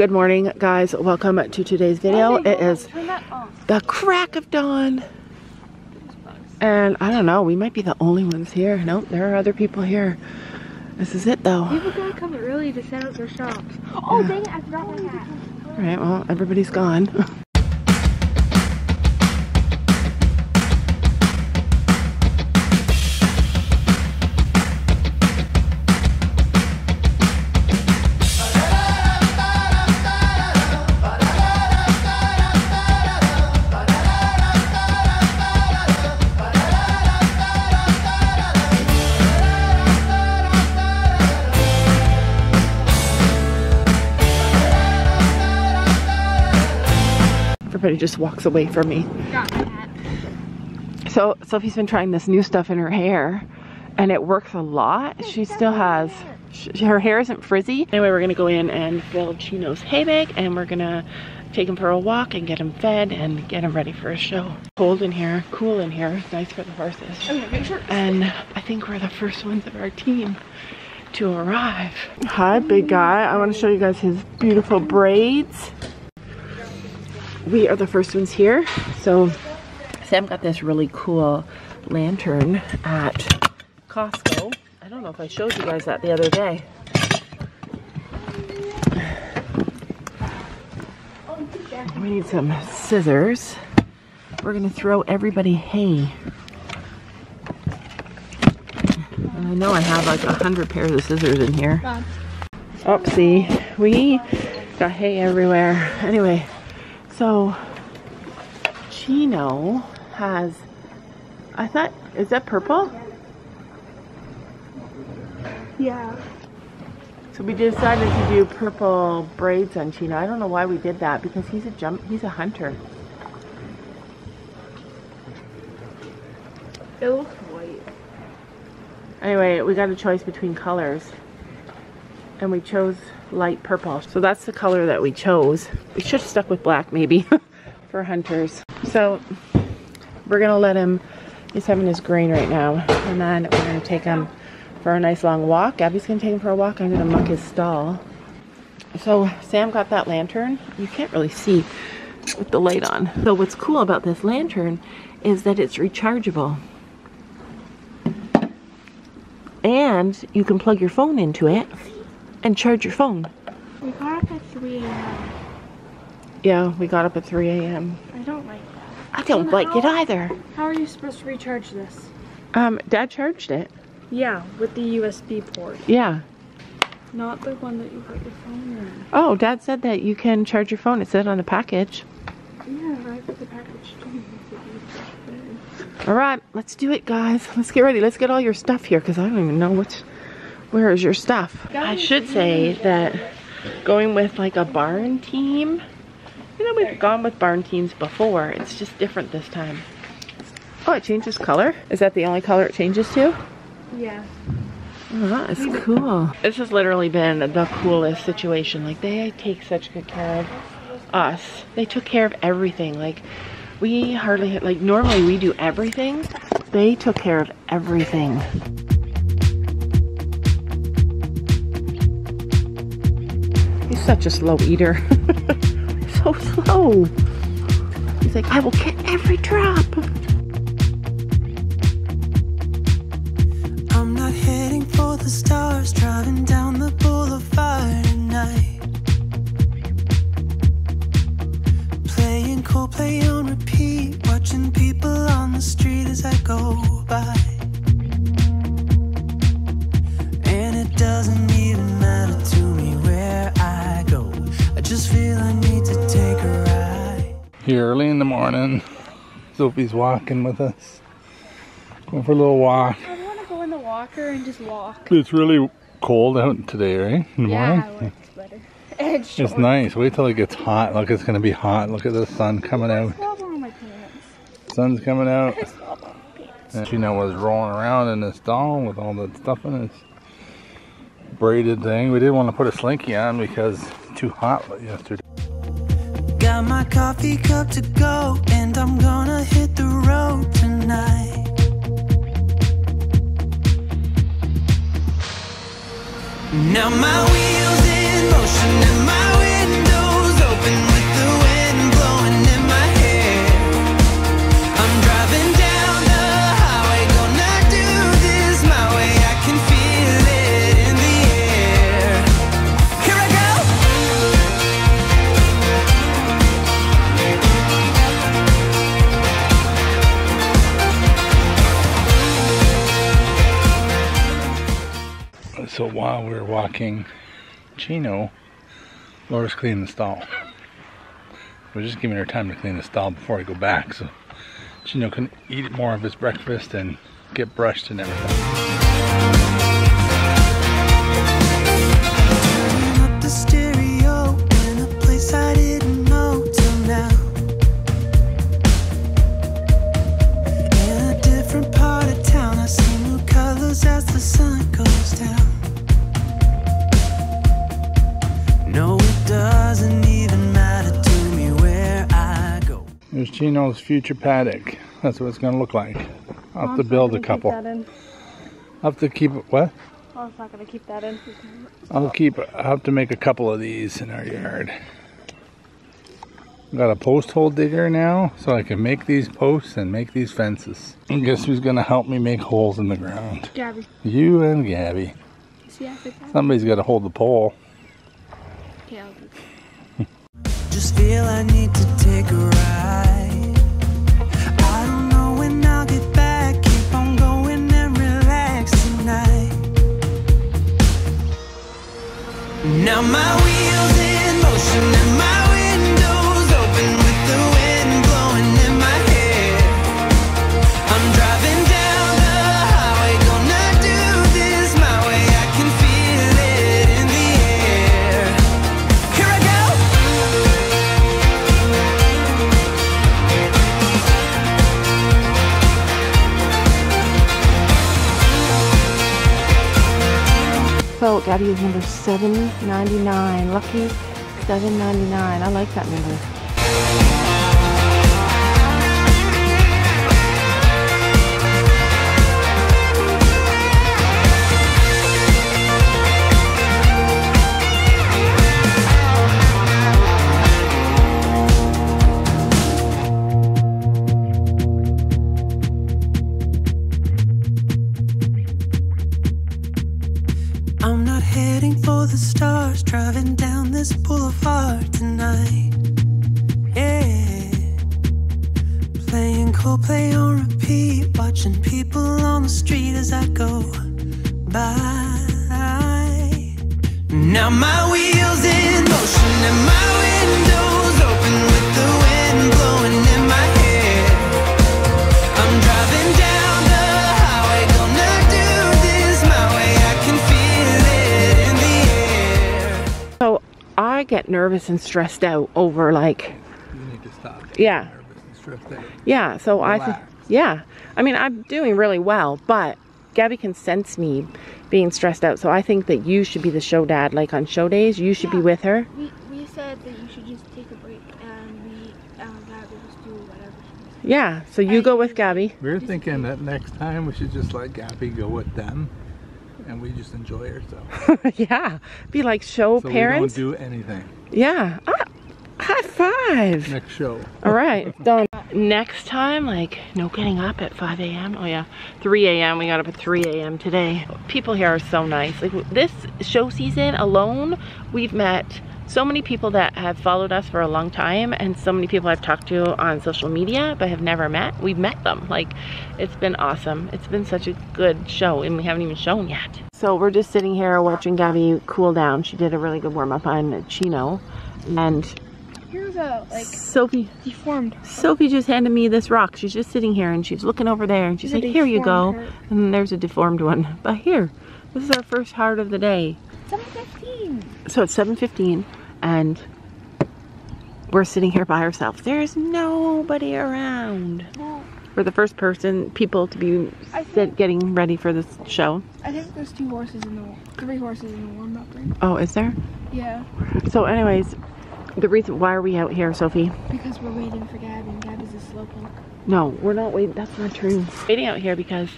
Good morning, guys. Welcome to today's video. It is the crack of dawn. And I don't know, we might be the only ones here. Nope, there are other people here. This is it though. People gotta come early to set up their shops. Oh, dang it, I forgot my hat. Alright, well, everybody's gone. Everybody just walks away from me. So Sophie's been trying this new stuff in her hair and it works a lot. She still has, her hair isn't frizzy. Anyway, we're gonna go in and fill Chino's hay bag and we're gonna take him for a walk and get him fed and get him ready for a show. Cold in here, cool in here, it's nice for the horses. And I think we're the first ones of our team to arrive. Hi, big guy. I wanna show you guys his beautiful braids. We are the first ones here. So Sam got this really cool lantern at Costco. I don't know if I showed you guys that the other day. We need some scissors. We're gonna throw everybody hay. And I know I have like 100 pairs of scissors in here. Oopsie, we got hay everywhere. Anyway. So Chino has, I thought, is that purple? Yeah. So we decided to do purple braids on Chino. I don't know why we did that because he's a hunter. It looks white. Anyway, we got a choice between colors. And we chose light purple. So that's the color that we chose. We should have stuck with black maybe for hunters. So we're gonna let him, he's having his grain right now. And then we're gonna take him for a nice long walk. Gabby's gonna take him for a walk. I'm gonna muck his stall. So Sam got that lantern. You can't really see with the light on. So what's cool about this lantern is that it's rechargeable. And you can plug your phone into it. And charge your phone. We got up at 3 a.m. Yeah, we got up at 3 a.m. I don't like that. I don't like it either. How are you supposed to recharge this? Dad charged it. Yeah, with the USB port. Yeah. Not the one that you put your phone in. Oh, Dad said that you can charge your phone. It said on the package. Yeah, I put the package too. All right, let's do it, guys. Let's get ready. Let's get all your stuff here because I don't even know what's... Where is your stuff? I should say that going with like a barn team, you know, we've gone with barn teams before. It's just different this time. Oh, it changes color? Is that the only color it changes to? Yeah. Oh, that is cool. This has literally been the coolest situation. Like they take such good care of us. They took care of everything. Like we hardly, like normally we do everything. They took care of everything. He's such a slow eater. So slow. He's like, I will get every drop. I'm not heading for the stars, driving down the boulevard at night. Playing Coldplay on repeat, watching people on the street as I go by. And it doesn't even matter to me where I go. I just feel I need to take a ride. Here early in the morning, Sophie's walking with us. Going for a little walk. I want to go in the walker and just walk. It's really cold out today, right? In the morning? It's better. It's nice. Wait till it gets hot. Look, it's going to be hot. Look at the sun coming out. Sun's coming out. And Chino was rolling around in this stall with all the stuff in it. Braided thing. We didn't want to put a slinky on because it's too hot yesterday. Got my coffee cup to go and I'm gonna hit the road tonight. Now my wheels in motion and my window while we were walking Chino, Laura's cleaning the stall. We're just giving her time to clean the stall before I go back, so Chino can eat more of his breakfast and get brushed and everything. There's Chino's future paddock. That's what it's going to look like. I'll have to build a couple. I'll have to keep what? Oh, it's not going to keep that in. I'll have to make a couple of these in our yard. I've got a post hole digger now, so I can make these posts and make these fences. And guess who's going to help me make holes in the ground? Gabby. You and Gabby. Somebody's got to hold the pole. Yeah. Just feel I need to take a ride. I don't know when I'll get back. Keep on going and relax tonight. Now my wheels in motion and my windows open with the wind blowing in my hair. I'm driving down the highway, gonna do this my way. I can feel it in the air. Here I go. So Gabby is number 799. Lucky 799. I like that number. The stars driving down this boulevard tonight. Yeah, playing Coldplay on repeat, watching people on the street as I go by. Now my wheels in motion and my windows open with the wind blowing in my hair. I'm driving down the highway, gonna do this my way. I can feel it. I get nervous and stressed out over, like, you need to stop. Yeah. Yeah, so relax. I mean, I'm doing really well, but Gabby can sense me being stressed out, so I think that you should be the show dad. Like, on show days, you should be with her. We said that you should just take a break, and Gabby just do whatever she does. Yeah, so you go with Gabby. We're thinking that next time we should just let Gabby go with them. And we just enjoy ourselves. Yeah, be like show so parents. We don't do anything. Yeah, high five. Next show. All right, done. Next time, like, no getting up at 5 a.m. Oh yeah, 3 a.m. We got up at 3 a.m. today. People here are so nice. Like, this show season alone, we've met so many people that have followed us for a long time, and so many people I've talked to on social media but have never met. We've met them. Like, it's been awesome. It's been such a good show, and we haven't even shown yet. So we're just sitting here watching Gabby cool down. She did a really good warm-up on Chino, and here's a, like, Sophie deformed. Sophie just handed me this rock. She's just sitting here and she's looking over there, and she's like, "Here you go." Hurt. And there's a deformed one. But here, this is our first heart of the day. 7:15. So it's 7:15. And we're sitting here by ourselves. There's nobody around. No. We're the first people to be getting ready for this show. I think there's three horses in the warm-up ring. Oh, is there? Yeah. So anyways, the reason why are we out here, Sophie? Because we're waiting for Gabby, and Gabby's a slow punk. No, we're not waiting. That's not true. Waiting out here because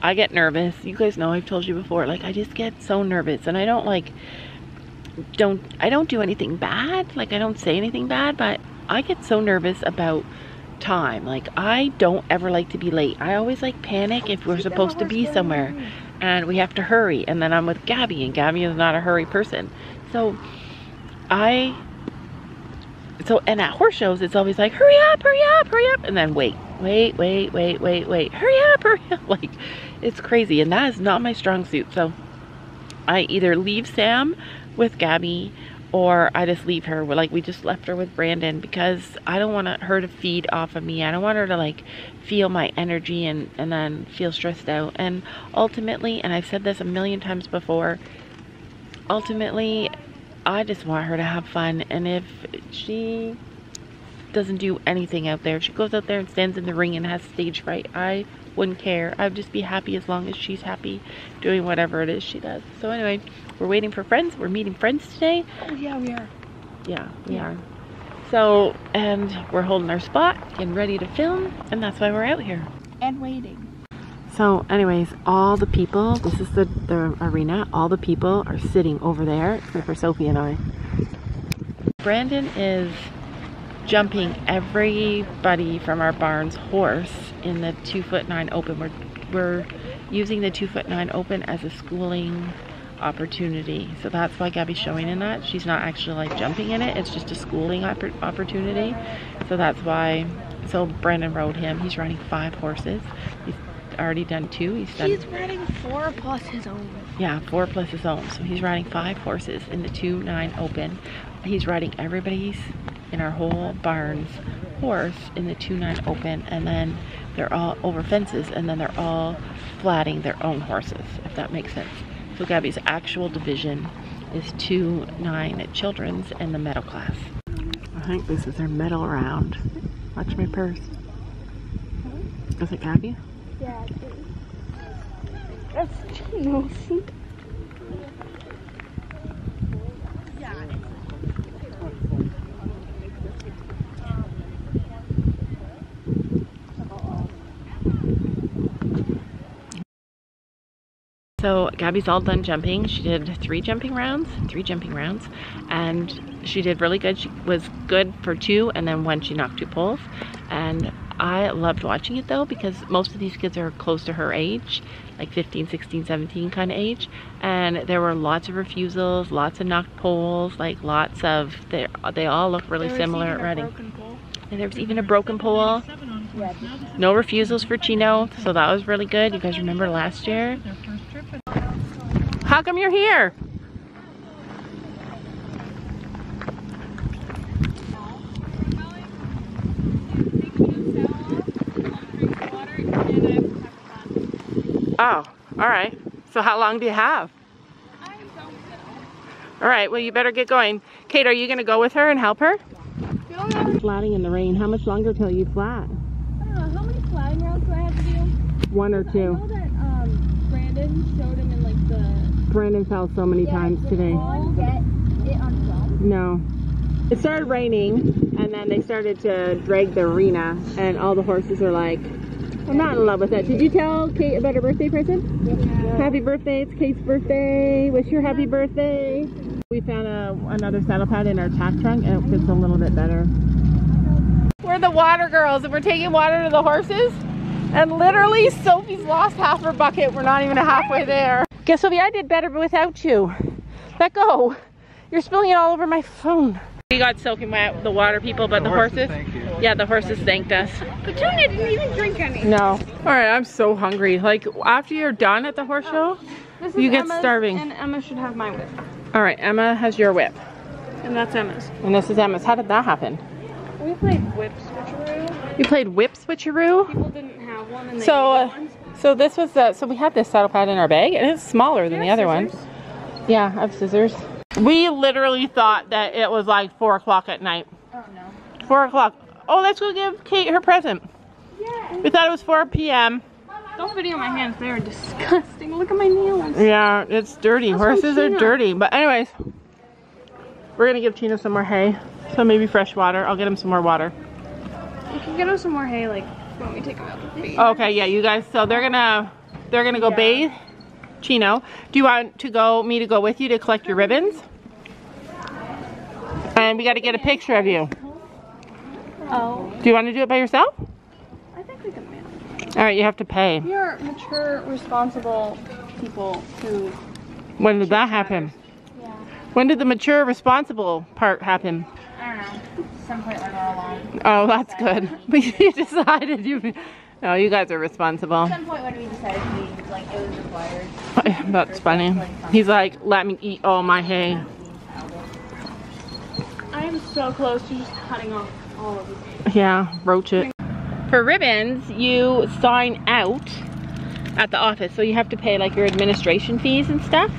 I get nervous. You guys know I've told you before. Like, I just get so nervous, and I don't I don't do anything bad, like I don't say anything bad, but I get so nervous about time. Like, I don't ever like to be late. I always like panic if we're supposed to be somewhere and we have to hurry, and then I'm with Gabby, and Gabby is not a hurry person. So and at horse shows it's always like, hurry up, hurry up, hurry up, and then wait, hurry up, hurry up. Like, it's crazy, and that is not my strong suit. So I either leave Sam with Gabby or I just leave her. Like, we just left her with Brandon because I don't want her to feed off of me. I don't want her to, like, feel my energy and then feel stressed out. And ultimately, and I've said this a million times before, ultimately, I just want her to have fun. And if she doesn't do anything out there, if she goes out there and stands in the ring and has stage fright, I wouldn't care. I'd just be happy as long as she's happy doing whatever it is she does. So anyway, we're waiting for friends. We're meeting friends today. Oh, yeah, we are. Yeah, we are. So, and we're holding our spot, getting ready to film, and that's why we're out here. And waiting. So anyways, all the people, this is the arena, all the people are sitting over there, except for Sophie and I. Brandon is jumping everybody from our barn's horse in the 2'9" open. We're using the 2'9" open as a schooling opportunity. So that's why Gabby's showing in that. She's not actually like jumping in it. It's just a schooling opportunity. So that's why, so Brandon rode him. He's riding 5 horses. He's already done 2. He's riding 4 plus his own. Yeah, 4 plus his own. So he's riding 5 horses in the 2'9" open. He's riding everybody's in our whole barn's horse in the 2'9" open, and then they're all over fences, and then they're all flatting their own horses, if that makes sense. So Gabby's actual division is 2'9" children's and the medal class. I think this is their medal round. Watch my purse. Is it Gabby? Yeah, it is. That's Chino. So Gabby's all done jumping. She did 3 jumping rounds, and she did really good. She was good for 2, and then 1 she knocked 2 poles. And I loved watching it though, because most of these kids are close to her age, like 15, 16, 17 kind of age. And there were lots of refusals, lots of knocked poles, like lots of, they all look really similar already. And there was even a broken pole. No refusals for Chino, so that was really good. You guys remember last year? How come you're here? Oh, all right. So how long do you have? I don't know. All right, well, you better get going. Kate, are you going to go with her and help her? Yeah. Flatting in the rain. How much longer till you flat? I don't know. How many flatting rounds do I have to do? 1 or 2. I know that Brandon showed him in like the... Brandon fell so many times today. No. It started raining, and then they started to drag the arena, and all the horses are like, I'm not in love with it. Did you tell Kate about her birthday present? Yeah. Happy birthday, it's Kate's birthday. Wish her happy birthday. We found another saddle pad in our tack trunk, and it fits a little bit better. We're the water girls, and we're taking water to the horses, and literally Sophie's lost half her bucket. We're not even halfway there. Okay, Sophie, I did better without you. Let go. You're spilling it all over my phone. We got soaking wet, the water people, but the horses thanked us. Petunia didn't even drink any. No. All right, I'm so hungry. Like, after you're done at the horse show, you get starving. And Emma should have my whip. All right, Emma has your whip. And that's Emma's. And this is Emma's. How did that happen? We played whip switcheroo. You played whip switcheroo? People didn't have one, and they did one. So this was the, so we had this saddle pad in our bag, and it's smaller than the other one. Yeah, I have scissors. We literally thought that it was like 4 o'clock at night. Oh no. 4 o'clock. Oh, let's go give Kate her present. Yeah. We thought it was 4 p.m. Don't video my hands, they are disgusting. Look at my nails. Yeah, it's dirty. Horses are dirty. But anyways, we're gonna give Chino some more hay. So maybe fresh water. I'll get him some more water. You can get him some more hay like when we take them out to bathe. Okay, yeah, you guys, so they're gonna go bathe. Chino, do you want me to go with you to collect your ribbons? And we got to get a picture of you. Oh. Do you want to do it by yourself? I think we can manage. All right, you have to pay. We are mature, responsible people who... When did that happen? Yeah. When did the mature, responsible part happen? I don't know. Some point later along. Oh, that's good. But you decided you... No, you guys are responsible. At some point when we decided to eat, like, it was required. That's funny. He's like, let me eat all my hay. I am so close to just cutting off all of it. Yeah, roach it. For ribbons, you sign out at the office. So you have to pay like your administration fees and stuff.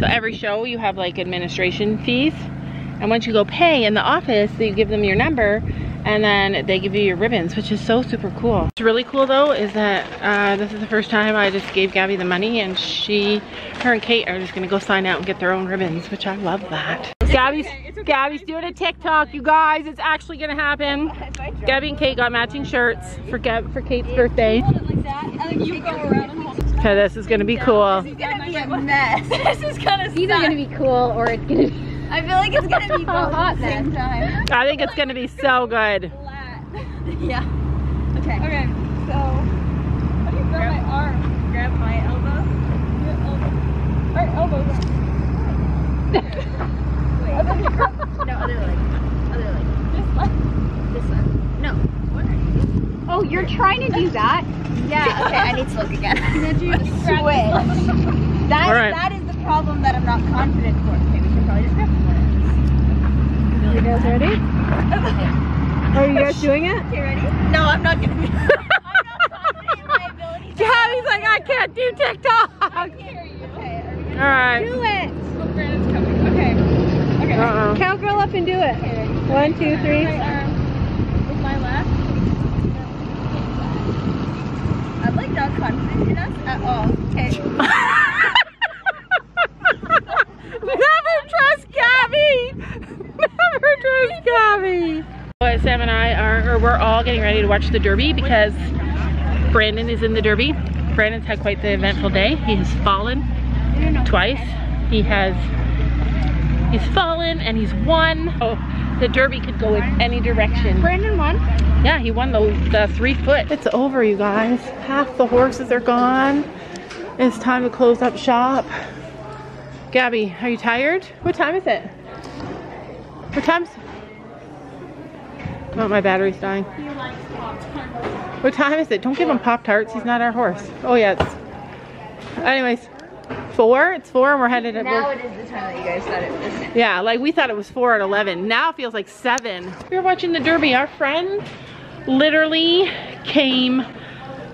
So every show you have like administration fees. And once you go pay in the office, you give them your number and then they give you your ribbons, which is so super cool. What's really cool though is that this is the first time I just gave Gabby the money and her and Kate are just gonna go sign out and get their own ribbons, which I love that. Gabby's doing a TikTok, you guys. It's actually gonna happen. Gabby and Kate got matching shirts for Kate's birthday. Okay, this is gonna be cool. This is gonna be a mess. This is gonna suck. It's either gonna be cool or it's gonna be... I feel like it's gonna be hot at the same time. I think it's gonna be so good. Yeah. Okay. Okay. So, how do you grab my arm? Grab my elbow. Your elbow. Alright, elbow. Wait. Okay. No, other leg. Other leg. This one. This one. No. What are you doing? Oh, you're trying to do that? Yeah. Okay. I need to look again. Did you switch? That is the problem that I'm not confident for. Okay, we should probably just grab. You guys ready? Are you guys doing it? Okay, ready? No, I'm not gonna be. I'm not confident in my ability. Gabby's like, I can't do TikTok. I hear you. Okay, are we gonna do it? Look, Brandon's coming. Okay. Okay. Count girl up and do it. Okay, ready? 1, 2, 3. My arm with my left. I'm like not confident in us at all. Okay. Never trust Gabby. Never trust Gabby. Well, Sam and I we're all getting ready to watch the Derby because Brandon is in the Derby. Brandon's had quite the eventful day. He has fallen twice. He's fallen and he's won. Oh, the Derby could go in any direction. Brandon won? Yeah, he won the 3-foot. It's over, you guys. Half the horses are gone. It's time to close up shop. Gabby, are you tired? What time is it? What time's? Oh, my battery's dying. He likes Pop-Tarts. What time is it? Don't give him Pop-Tarts. He's not our horse. Oh, yeah. Anyways, 4? It's 4 and we're headed at... Now it is the time that you guys thought it was. Yeah, like we thought it was 4 at 11. Now it feels like 7. We were watching the Derby. Our friend literally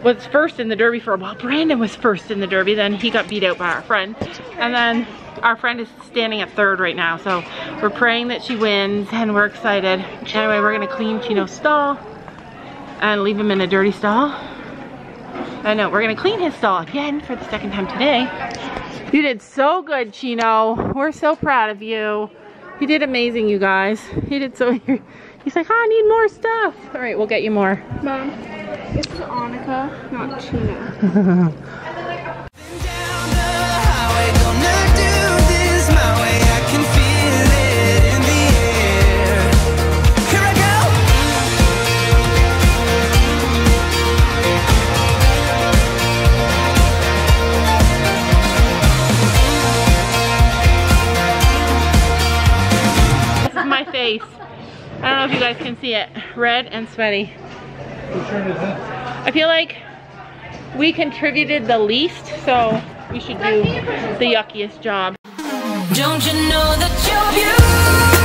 was first in the Derby for a while. Brandon was first in the Derby. Then he got beat out by our friend. And then... Our friend is standing at 3rd right now, so we're praying that she wins and we're excited. Anyway, we're gonna clean Chino's stall and leave him in a dirty stall. I know, we're gonna clean his stall again for the 2nd time today. You did so good, Chino. We're so proud of you. You did amazing, you guys. You did so. He's like, oh, I need more stuff. All right, we'll get you more. Mom, this is Annika, not Chino. Face. I don't know if you guys can see it. Red and sweaty. I feel like we contributed the least, so we should do the yuckiest job. Don't you know that you're beautiful?